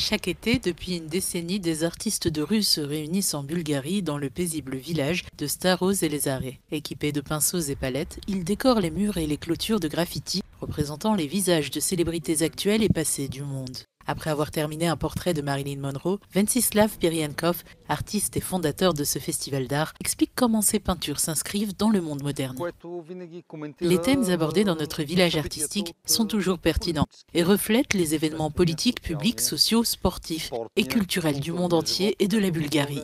Chaque été, depuis une décennie, des artistes de rue se réunissent en Bulgarie dans le paisible village de Staro Zhelezare. Équipés de pinceaux et palettes, ils décorent les murs et les clôtures de graffitis représentant les visages de célébrités actuelles et passées du monde. Après avoir terminé un portrait de Marilyn Monroe, Ventsislav Piriankov, artiste et fondateur de ce festival d'art, explique comment ces peintures s'inscrivent dans le monde moderne. Les thèmes abordés dans notre village artistique sont toujours pertinents et reflètent les événements politiques, publics, sociaux, sportifs et culturels du monde entier et de la Bulgarie.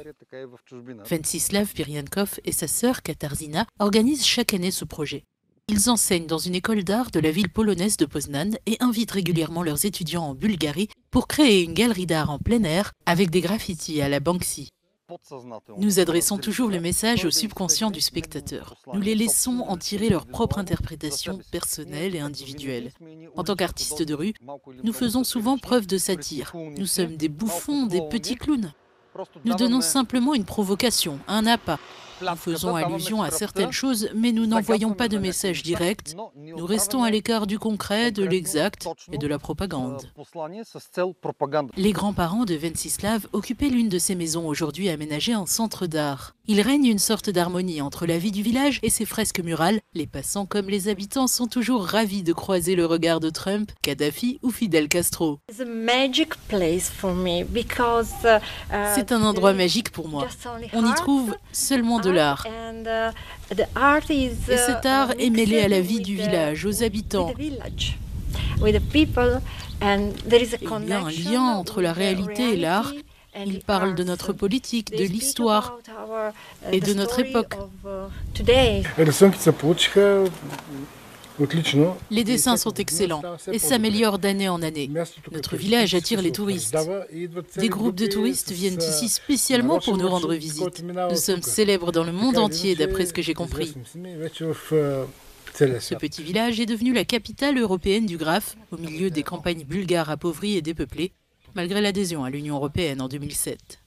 Ventsislav Piriankov et sa sœur Katarzyna organisent chaque année ce projet. Ils enseignent dans une école d'art de la ville polonaise de Poznan et invitent régulièrement leurs étudiants en Bulgarie pour créer une galerie d'art en plein air avec des graffitis à la Banksy. Nous adressons toujours le message au subconscient du spectateur. Nous les laissons en tirer leur propre interprétation personnelle et individuelle. En tant qu'artistes de rue, nous faisons souvent preuve de satire. Nous sommes des bouffons, des petits clowns. Nous donnons simplement une provocation, un appât. Nous faisons allusion à certaines choses, mais nous n'envoyons pas de message direct. Nous restons à l'écart du concret, de l'exact et de la propagande. Les grands-parents de Ventsislav occupaient l'une de ces maisons aujourd'hui aménagée en centre d'art. Il règne une sorte d'harmonie entre la vie du village et ses fresques murales. Les passants comme les habitants sont toujours ravis de croiser le regard de Trump, Kadhafi ou Fidel Castro. C'est un endroit magique pour moi. On y trouve seulement de l'art. Et cet art est mêlé à la vie du village, aux habitants. Il y a un lien entre la réalité et l'art. Il parle de notre politique, de l'histoire et de notre époque. Les dessins sont excellents et s'améliorent d'année en année. Notre village attire les touristes. Des groupes de touristes viennent ici spécialement pour nous rendre visite. Nous sommes célèbres dans le monde entier, d'après ce que j'ai compris. Ce petit village est devenu la capitale européenne du graphe, au milieu des campagnes bulgares appauvries et dépeuplées, malgré l'adhésion à l'Union européenne en 2007.